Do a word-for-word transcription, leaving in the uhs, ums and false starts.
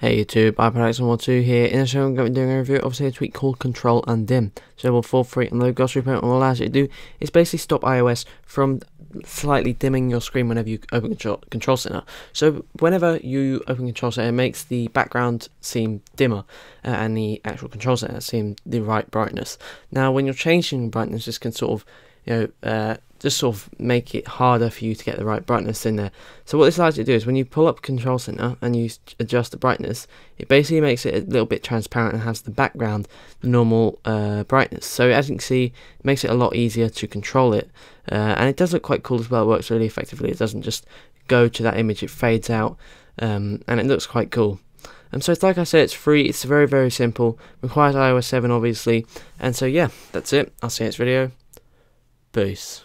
Hey YouTube, iPodHacks one forty-two here. In this show I'm going to be doing a review of a tweak called ControlUndim. So we'll fall free and low gloss reprint, and what it allows you to do is basically stop iOS from slightly dimming your screen whenever you open Control, control Center. So whenever you open Control Center, it makes the background seem dimmer uh, and the actual Control Center seem the right brightness. Now when you're changing brightness, this can sort of, you know, uh, just sort of make it harder for you to get the right brightness in there. So what this allows you to do is when you pull up Control Center and you adjust the brightness, it basically makes it a little bit transparent and has the background the normal uh, brightness. So as you can see, it makes it a lot easier to control it. Uh, and it does look quite cool as well. It works really effectively. It doesn't just go to that image, it fades out, um, and it looks quite cool. And so it's like I said, it's free, it's very, very simple, requires iOS seven obviously. And so yeah, that's it. I'll see you next video. Peace.